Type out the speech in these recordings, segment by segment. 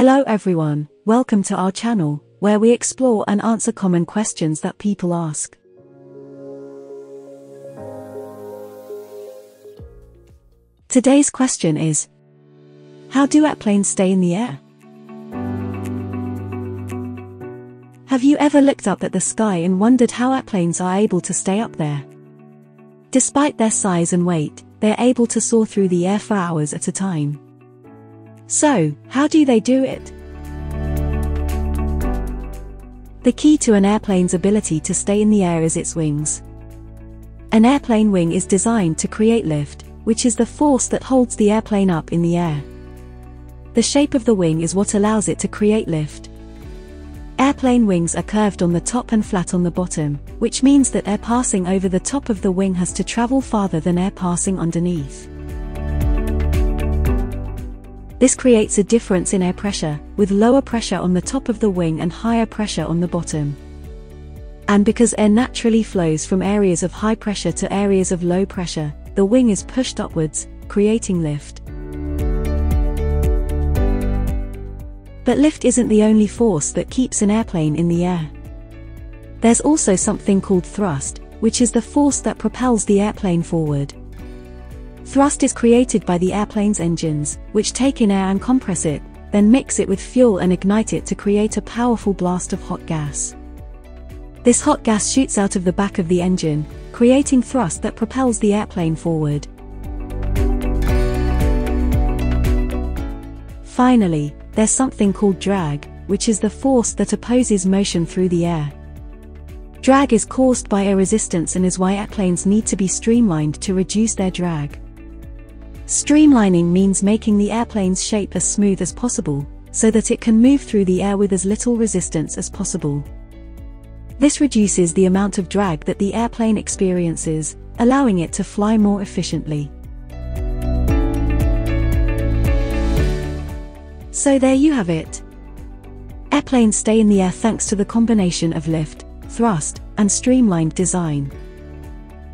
Hello everyone, welcome to our channel, where we explore and answer common questions that people ask. Today's question is, how do airplanes stay in the air? Have you ever looked up at the sky and wondered how airplanes are able to stay up there? Despite their size and weight, they're able to soar through the air for hours at a time. So, how do they do it? The key to an airplane's ability to stay in the air is its wings. An airplane wing is designed to create lift, which is the force that holds the airplane up in the air. The shape of the wing is what allows it to create lift. Airplane wings are curved on the top and flat on the bottom, which means that air passing over the top of the wing has to travel farther than air passing underneath. This creates a difference in air pressure, with lower pressure on the top of the wing and higher pressure on the bottom. And because air naturally flows from areas of high pressure to areas of low pressure, the wing is pushed upwards, creating lift. But lift isn't the only force that keeps an airplane in the air. There's also something called thrust, which is the force that propels the airplane forward. Thrust is created by the airplane's engines, which take in air and compress it, then mix it with fuel and ignite it to create a powerful blast of hot gas. This hot gas shoots out of the back of the engine, creating thrust that propels the airplane forward. Finally, there's something called drag, which is the force that opposes motion through the air. Drag is caused by air resistance and is why airplanes need to be streamlined to reduce their drag. Streamlining means making the airplane's shape as smooth as possible, so that it can move through the air with as little resistance as possible. This reduces the amount of drag that the airplane experiences, allowing it to fly more efficiently. So there you have it. Airplanes stay in the air thanks to the combination of lift, thrust, and streamlined design.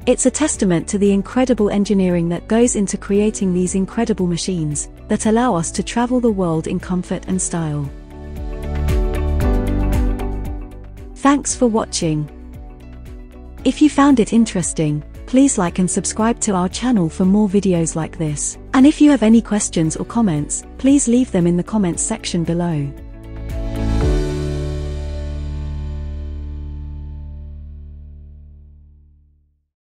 It's a testament to the incredible engineering that goes into creating these incredible machines that allow us to travel the world in comfort and style. Thanks for watching. If you found it interesting, please like and subscribe to our channel for more videos like this. And if you have any questions or comments, please leave them in the comments section below.